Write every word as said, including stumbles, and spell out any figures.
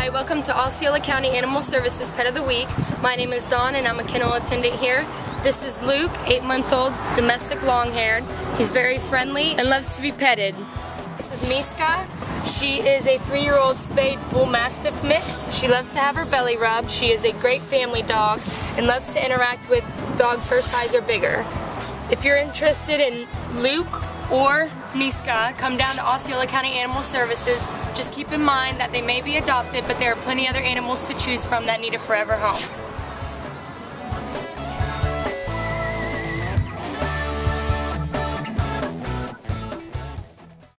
Hi, welcome to Osceola County Animal Services Pet of the Week. My name is Dawn and I'm a kennel attendant here. This is Luc, eight month old, domestic longhaired. He's very friendly and loves to be petted. This is Myska. She is a three year old spayed Bull Mastiff mix. She loves to have her belly rubbed. She is a great family dog and loves to interact with dogs her size or bigger. If you're interested in Luc or Myska, come down to Osceola County Animal Services. Just keep in mind that they may be adopted, but there are plenty other animals to choose from that need a forever home.